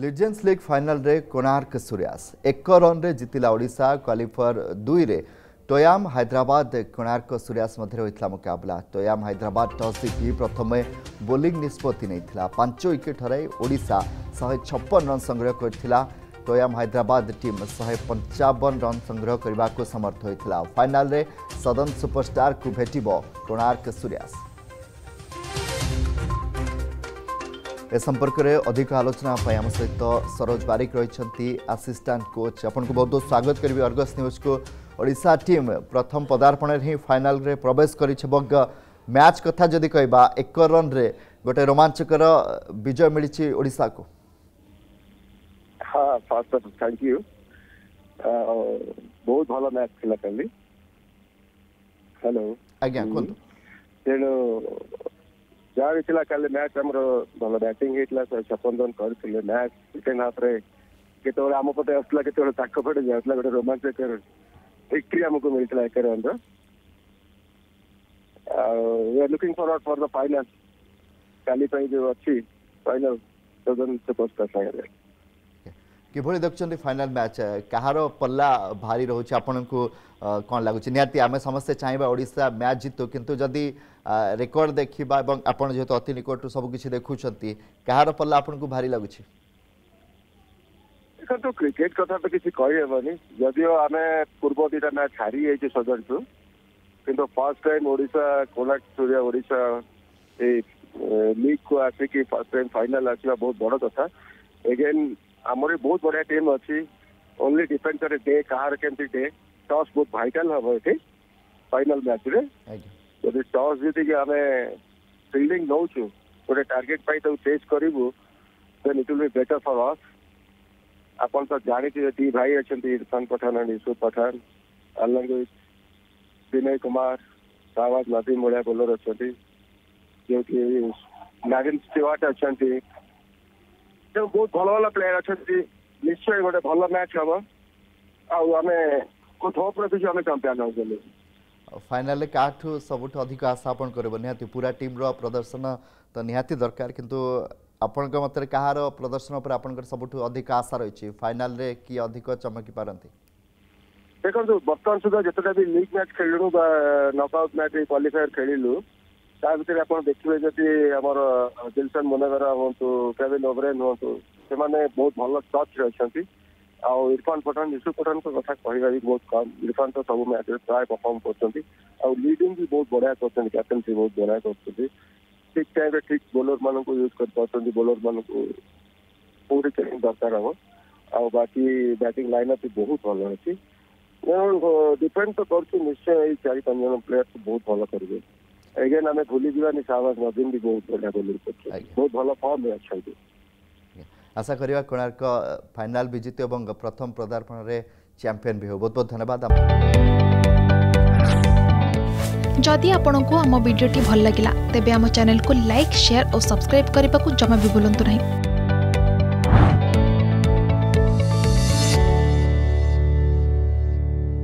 Legends league final रे कोणार्क सूर्य 1 run रे जितिला Odisha. Qualifier 2 रे तोयाम हैदराबाद कोणार्क सूर्य मध्य होता मुकबला। तोयाम हैदराबाद टॉस जीति प्रथम बोलिंग निष्पत्ति नहीं, 5 विकेट हराई ओडिशा 156 रन संग्रह कर। तोयाम हैदराबाद टीम 155 रन संग्रह करने को समर्थ होता। फाइनाल रे सदन सुपरस्टार को भेटिब कोणार्क सूर्य। ए संपर्क में अधिक आलोचना आम सहित सरोज बारिक रही आसिस्टांट कोच। आपन को बहुत बहुत स्वागत करी अर्गस न्यूज को। ओडिशा टीम प्रथम पदार्पण हिं फाइनाल रे प्रवेश कर। मैच कथा जदि कहबा 1 रन रे गोटे रोमांचकर विजय मिली ओडिशा को। हाँ, फास्ट थैंक यू। बहुत भल मैच खेला कल। हेलो आज्ञा कहु जारी थिला काले मैच हमरो भल बैटिंग हेतला 156 रन करथिले। मैच सेकेंड हाफ रे केतोर हम पटे असला केतोर ताक पटे जातला गोटे रोमांचकर विक्ट्री हमको मिलतला 1 रन रे। We are looking forward for the final. काली पई जो अछि फाइनल सदन से पोस्ट कर किभली देखछन फाइनल मैच कहारो पल्ला भारी रहउछ आपन को कोन लागुछ? नियाति आमे समस्त चाहबा ओडिसा मैच जितो, किंतु जदि रेकॉर्ड देखिबा एवं आपन जेतो अति निकट सब किछि देखुछंती कहारो पल्ला आपन को भारी लागुछ? देखो तो क्रिकेट कथा तो किछि कहै हेबनी। जदियो आमे पूर्व दिना मैच हारि जाय छै सदरछु, किंतु फर्स्ट टाइम ओडिसा कोणार्क सूर्य ओडिसा ए लीग को आसे कि फर्स्ट टाइम फाइनल आछिबा बहुत बड़ कथा। अगेन आमरी बहुत बढ़िया टीम अच्छी। ओनली डिपेंड करे डे कहार केमती डे। टॉस बहुत भाइटाल हम ये फाइनाल मैच रे। जब टॉस जीतिक आम फिल्डिंग नौचु गोटे टार्गेट पर चेज करूँ then it will be better for us. आपन तो जानी दी भाई अच्छा इरफान पठान एंड यूसुफ पठान अलंग विनय कुमार शाहबाज नदीम भाया बोलर अच्छा जो कि नागिन स्टीवार्ट अच्छा बहुत भल भल प्लेयर अच्छा। निश्चय गोटे भल मैच हम आमें चैंपियन हो। फाइनाल क्या सब अधिक आशा आप निहाती पूरा टीम रो प्रदर्शन तो निहाती दरकार, किंतु आपण मत कहार प्रदर्शन पर आप सब अधिक आशा रही फाइनाल रे कि अधिक चमकी पारती? देखो बर्तमान सुधा जितेटा भी लीग मैच खेलु नकआउट मैच क्वालिफायर खेलु ता भर आप देखिए जदि आमर दिलशन मुनगरा हूँ केविन ओब्रेन हूँ से बहुत भल टच अच्छे। इरफान पठान यूसुफ पठान कथा कहना भी बहुत कम। इरफान तो सब मैच प्राय परफर्म कर लीडिंग भी बहुत बढ़िया कर, कैप्टेनसी बहुत बढ़िया कर, ठीक टाइम ठीक बोलर मान यूज कर बोलर मान पूरी ट्रेनिंग दरकार हम। आउ बाकी बैटिंग लाइनअप भी बहुत भल अच्छी। डिपेंड तो कर निश्चय चार पांच जन प्लेयर तो बहुत भल करेंगे। अगेन हमें भूली जावानी शाहबाज नदीम भी बहुत बढ़िया बोलिंग करते, बहुत भल फॉर्म में अच्छा। आशा करिया कोणार्क फाइनाल विजेता एवं प्रथम पदार्पण रे चैंपियन भी हो। बहुत बहुत धन्यवाद। जदि आपण को आम वीडियो भल लगिला तेबे आम चैनल को लाइक शेयर और सब्सक्राइब करने को जमा भी भूलंतु नहीं।